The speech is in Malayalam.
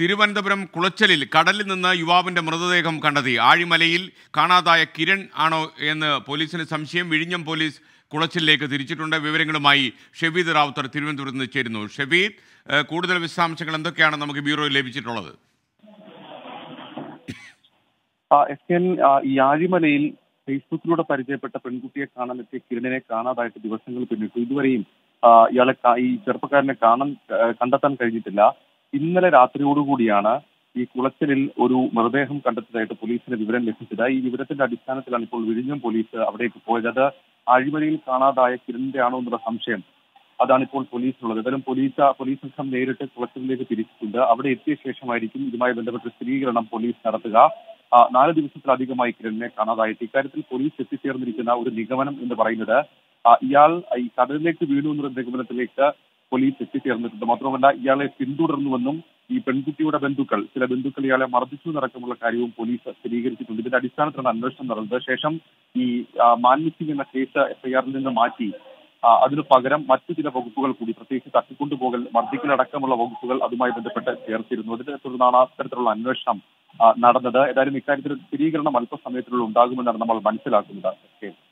തിരുവനന്തപുരം കുളച്ചലിൽ കടലിൽ നിന്ന് യുവാവിന്റെ മൃതദേഹം കണ്ടെത്തി. ആഴിമലയിൽ കാണാതായ കിരൺ ആണോ എന്ന് പോലീസിന് സംശയം. വിഴിഞ്ഞം പോലീസ് കുളച്ചിലേക്ക് തിരിച്ചിട്ടുണ്ട്. വിവരങ്ങളുമായി ഷെബീദ് റാവുത്തർ തിരുവനന്തപുരത്ത് നിന്ന് ചേരുന്നു. ഷെബീദ്, കൂടുതൽ വിശദാംശങ്ങൾ എന്തൊക്കെയാണ് നമുക്ക് ബ്യൂറോയിൽ ലഭിച്ചിട്ടുള്ളത്? ഈ ആഴിമലയിൽ ഫേസ്ബുക്കിലൂടെ പരിചയപ്പെട്ട പെൺകുട്ടിയെ കാണാനെത്തിയ കിരണിനെ കാണാതായിട്ട് ദിവസങ്ങൾ പിന്നിട്ടു. ഇതുവരെയും ഇയാളെ ഈ ചെറുപ്പക്കാരനെ കണ്ടെത്താൻ കഴിഞ്ഞിട്ടില്ല. ഇന്നലെ രാത്രിയോടുകൂടിയാണ് ഈ കുളച്ചലിൽ ഒരു മൃതദേഹം കണ്ടെത്തിയതായിട്ട് പോലീസിന് വിവരം ലഭിച്ചത്. ഈ വിവരത്തിന്റെ അടിസ്ഥാനത്തിലാണ് ഇപ്പോൾ വിഴിഞ്ഞം പോലീസ് അവിടേക്ക് പോയത്. അത് ആഴിമലയിൽ കാണാതായ കിരണിന്റെ ആണോ എന്നുള്ള സംശയം അതാണ് ഇപ്പോൾ പോലീസിനുള്ളത്. ഏതായാലും പോലീസ് സംഘം നേരിട്ട് കുളച്ചലിലേക്ക് തിരിച്ചിട്ടുണ്ട്. അവിടെ എത്തിയ ശേഷമായിരിക്കും ഇതുമായി ബന്ധപ്പെട്ട സ്ഥിരീകരണം പോലീസ് നടത്തുക. 4 ദിവസത്തിലധികമായി കിരണിനെ കാണാതായിട്ട്. ഇക്കാര്യത്തിൽ പോലീസ് എത്തിച്ചേർന്നിരിക്കുന്ന ഒരു നിഗമനം എന്ന് പറയുന്നത് ഇയാൾ ഈ കടലിലേക്ക് വീണു എന്നൊരു നിഗമനത്തിലേക്ക് പോലീസ് എത്തിച്ചേർന്നിട്ടുണ്ട്. മാത്രമല്ല, ഇയാളെ പിന്തുടർന്നുവെന്നും ഈ പെൺകുട്ടിയുടെ ചില ബന്ധുക്കൾ ഇയാളെ മർദ്ദിച്ചു നടക്കുമുള്ള കാര്യവും പോലീസ് സ്ഥിരീകരിച്ചിട്ടുണ്ട്. ഇതിന്റെ അടിസ്ഥാനത്തിലാണ് അന്വേഷണം നടന്നത്. ശേഷം ഈ മാൻമിസ്സിംഗ് എന്ന കേസ് എഫ്ഐആറിൽ നിന്ന് മാറ്റി അതിനു പകരം മറ്റു ചില വകുപ്പുകൾ കൂടി, പ്രത്യേകിച്ച് തട്ടിക്കൊണ്ടുപോകൽ, മർദ്ദിക്കലടക്കമുള്ള വകുപ്പുകൾ അതുമായി ബന്ധപ്പെട്ട് ചേർത്തിരുന്നു. അതിനെ തുടർന്നാണ് അത്തരത്തിലുള്ള അന്വേഷണം നടന്നത്. ഏതായാലും ഇക്കാര്യത്തിൽ സ്ഥിരീകരണം അല്പസമയത്തിലുള്ള ഉണ്ടാകുമെന്നാണ് നമ്മൾ മനസ്സിലാക്കുന്നത്.